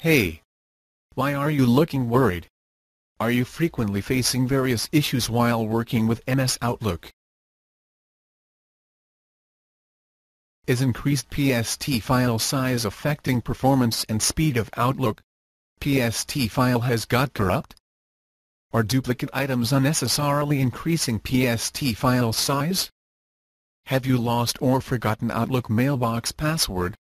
Hey! Why are you looking worried? Are you frequently facing various issues while working with MS Outlook? Is increased PST file size affecting performance and speed of Outlook? PST file has got corrupt? Are duplicate items unnecessarily increasing PST file size? Have you lost or forgotten Outlook mailbox password?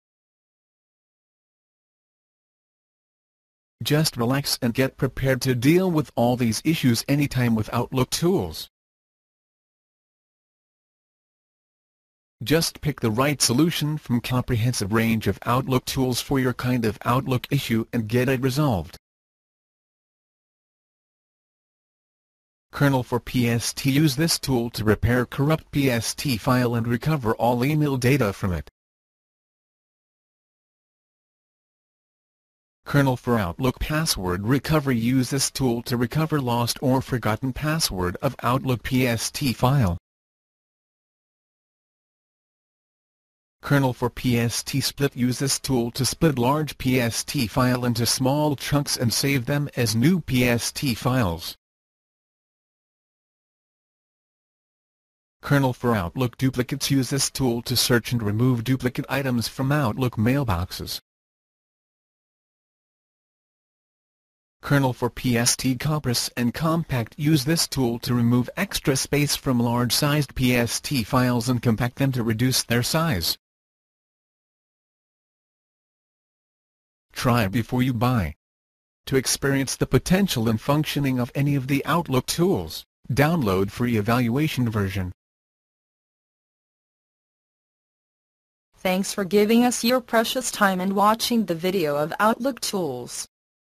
Just relax and get prepared to deal with all these issues anytime with Outlook tools. Just pick the right solution from comprehensive range of Outlook tools for your kind of Outlook issue and get it resolved. Kernel for PST. Use this tool to repair corrupt PST file and recover all email data from it. Kernel for Outlook Password Recovery. Use this tool to recover lost or forgotten password of Outlook PST file. Kernel for PST Split. Use this tool to split large PST file into small chunks and save them as new PST files. Kernel for Outlook Duplicates. Use this tool to search and remove duplicate items from Outlook mailboxes. Kernel for PST Compress and Compact. Use this tool to remove extra space from large-sized PST files and compact them to reduce their size. Try before you buy. To experience the potential and functioning of any of the Outlook tools, download free evaluation version. Thanks for giving us your precious time and watching the video of Outlook tools.